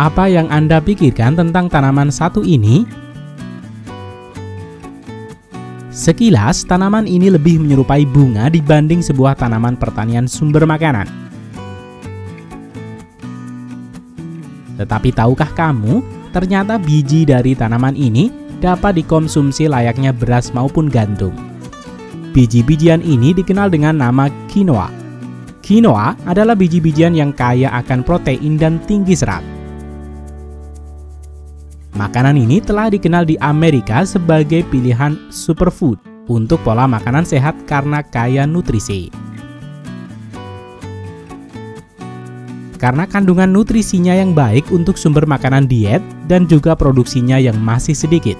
Apa yang Anda pikirkan tentang tanaman satu ini? Sekilas, tanaman ini lebih menyerupai bunga dibanding sebuah tanaman pertanian sumber makanan. Tetapi tahukah kamu, ternyata biji dari tanaman ini dapat dikonsumsi layaknya beras maupun gandum. Biji-bijian ini dikenal dengan nama quinoa. Quinoa adalah biji-bijian yang kaya akan protein dan tinggi serat. Makanan ini telah dikenal di Amerika sebagai pilihan superfood untuk pola makanan sehat karena kaya nutrisi. Karena kandungan nutrisinya yang baik untuk sumber makanan diet dan juga produksinya yang masih sedikit.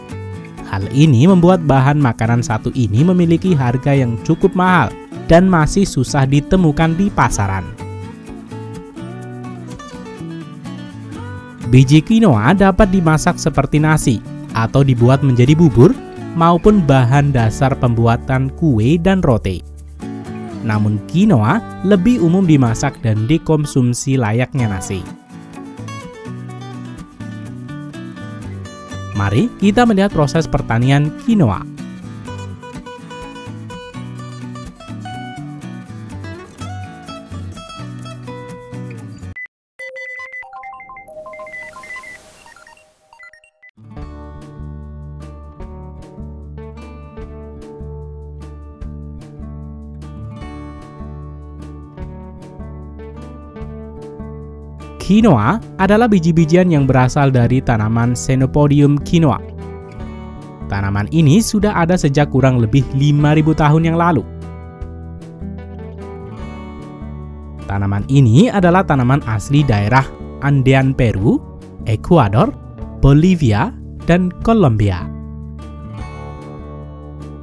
Hal ini membuat bahan makanan satu ini memiliki harga yang cukup mahal dan masih susah ditemukan di pasaran. Biji quinoa dapat dimasak seperti nasi atau dibuat menjadi bubur maupun bahan dasar pembuatan kue dan roti. Namun quinoa lebih umum dimasak dan dikonsumsi layaknya nasi. Mari kita melihat proses pertanian quinoa. Quinoa adalah biji-bijian yang berasal dari tanaman Chenopodium quinoa. Tanaman ini sudah ada sejak kurang lebih 5.000 tahun yang lalu. Tanaman ini adalah tanaman asli daerah Andean Peru, Ecuador, Bolivia, dan Kolombia.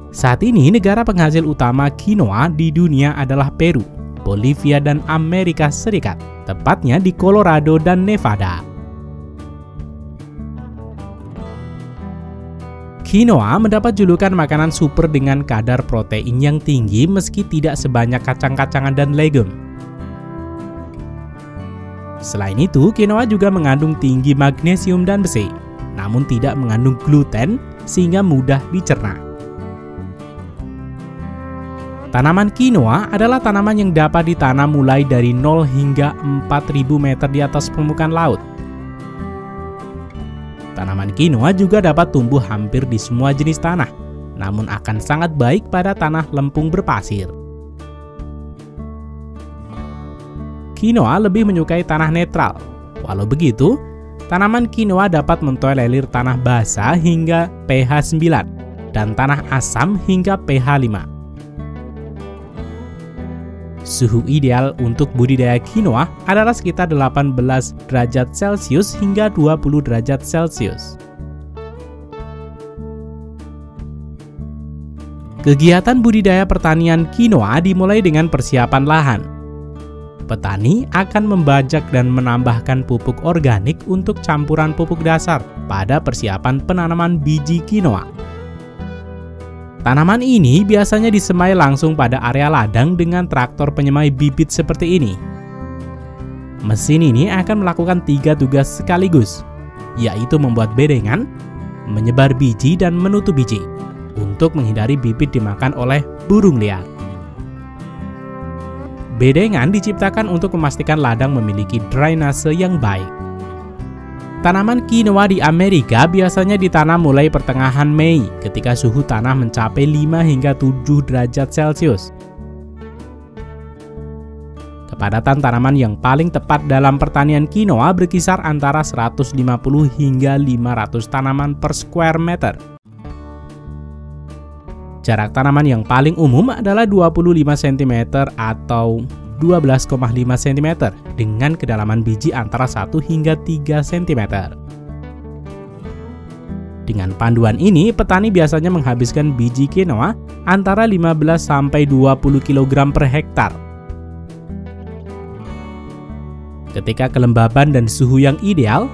Saat ini negara penghasil utama quinoa di dunia adalah Peru, Bolivia, dan Amerika Serikat. Tepatnya di Colorado dan Nevada. Quinoa mendapat julukan makanan super dengan kadar protein yang tinggi meski tidak sebanyak kacang-kacangan dan legume. Selain itu, quinoa juga mengandung tinggi magnesium dan besi, namun tidak mengandung gluten sehingga mudah dicerna. Tanaman quinoa adalah tanaman yang dapat ditanam mulai dari 0 hingga 4.000 meter di atas permukaan laut. Tanaman quinoa juga dapat tumbuh hampir di semua jenis tanah, namun akan sangat baik pada tanah lempung berpasir. Quinoa lebih menyukai tanah netral. Walau begitu, tanaman quinoa dapat mentol lelir tanah basah hingga pH 9 dan tanah asam hingga pH 5. Suhu ideal untuk budidaya quinoa adalah sekitar 18 derajat Celcius hingga 20 derajat Celcius. Kegiatan budidaya pertanian quinoa dimulai dengan persiapan lahan. Petani akan membajak dan menambahkan pupuk organik untuk campuran pupuk dasar pada persiapan penanaman biji quinoa. Tanaman ini biasanya disemai langsung pada area ladang dengan traktor penyemai bibit seperti ini. Mesin ini akan melakukan 3 tugas sekaligus, yaitu membuat bedengan, menyebar biji, dan menutup biji, untuk menghindari bibit dimakan oleh burung liar. Bedengan diciptakan untuk memastikan ladang memiliki drainase yang baik. Tanaman quinoa di Amerika biasanya ditanam mulai pertengahan Mei ketika suhu tanah mencapai 5 hingga 7 derajat Celcius. Kepadatan tanaman yang paling tepat dalam pertanian quinoa berkisar antara 150 hingga 500 tanaman per square meter. Jarak tanaman yang paling umum adalah 25 cm atau 12,5 cm dengan kedalaman biji antara 1 hingga 3 cm. Dengan panduan ini, petani biasanya menghabiskan biji quinoa antara 15 sampai 20 kg per hektar. Ketika kelembaban dan suhu yang ideal,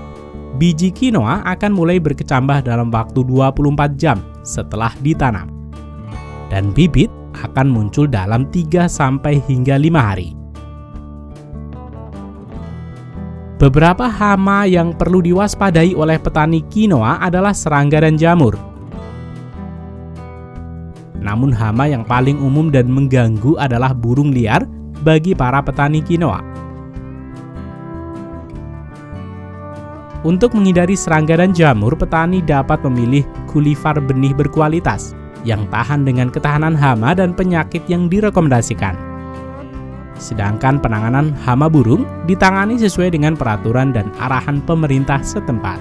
biji quinoa akan mulai berkecambah dalam waktu 24 jam setelah ditanam. Dan bibit akan muncul dalam 3 sampai hingga 5 hari. Beberapa hama yang perlu diwaspadai oleh petani quinoa adalah serangga dan jamur. Namun hama yang paling umum dan mengganggu adalah burung liar bagi para petani quinoa. Untuk menghindari serangga dan jamur, petani dapat memilih kulivar benih berkualitas yang tahan dengan ketahanan hama dan penyakit yang direkomendasikan. Sedangkan penanganan hama burung ditangani sesuai dengan peraturan dan arahan pemerintah setempat.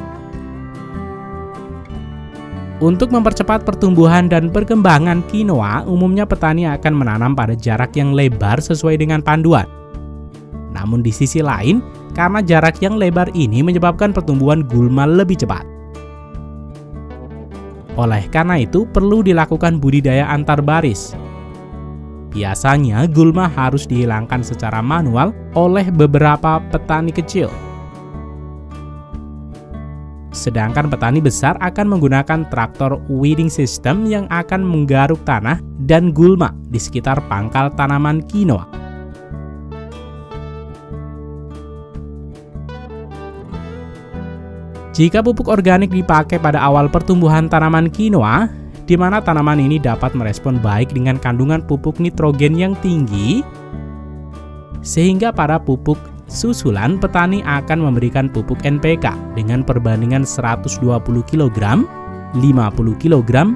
Untuk mempercepat pertumbuhan dan perkembangan quinoa, umumnya petani akan menanam pada jarak yang lebar sesuai dengan panduan. Namun di sisi lain, karena jarak yang lebar ini menyebabkan pertumbuhan gulma lebih cepat. Oleh karena itu, perlu dilakukan budidaya antar baris. Biasanya, gulma harus dihilangkan secara manual oleh beberapa petani kecil. Sedangkan petani besar akan menggunakan traktor weeding system yang akan menggaruk tanah dan gulma di sekitar pangkal tanaman quinoa. Jika pupuk organik dipakai pada awal pertumbuhan tanaman quinoa, di mana tanaman ini dapat merespon baik dengan kandungan pupuk nitrogen yang tinggi, sehingga pada pupuk susulan petani akan memberikan pupuk NPK dengan perbandingan 120 kg, 50 kg, 50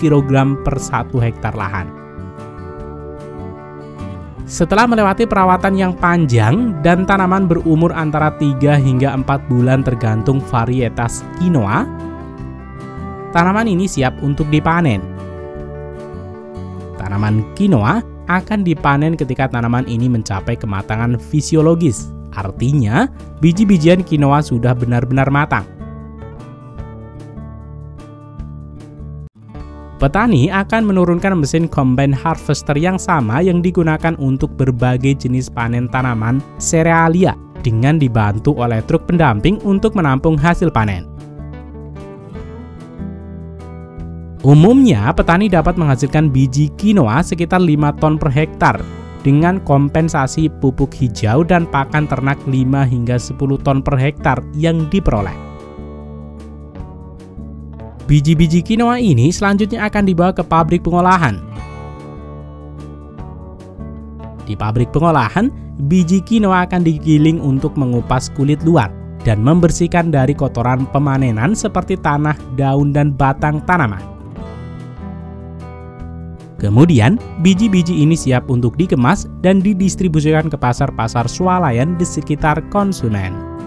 kg per 1 hektar lahan. Setelah melewati perawatan yang panjang dan tanaman berumur antara 3 hingga 4 bulan tergantung varietas quinoa, tanaman ini siap untuk dipanen. Tanaman quinoa akan dipanen ketika tanaman ini mencapai kematangan fisiologis. Artinya, biji-bijian quinoa sudah benar-benar matang. Petani akan menurunkan mesin combine harvester yang sama yang digunakan untuk berbagai jenis panen tanaman serealia dengan dibantu oleh truk pendamping untuk menampung hasil panen. Umumnya, petani dapat menghasilkan biji quinoa sekitar 5 ton per hektar dengan kompensasi pupuk hijau dan pakan ternak 5 hingga 10 ton per hektar yang diperoleh. Biji-biji quinoa ini selanjutnya akan dibawa ke pabrik pengolahan. Di pabrik pengolahan, biji quinoa akan digiling untuk mengupas kulit luar dan membersihkan dari kotoran pemanenan seperti tanah, daun, dan batang tanaman. Kemudian, biji-biji ini siap untuk dikemas dan didistribusikan ke pasar-pasar swalayan di sekitar konsumen.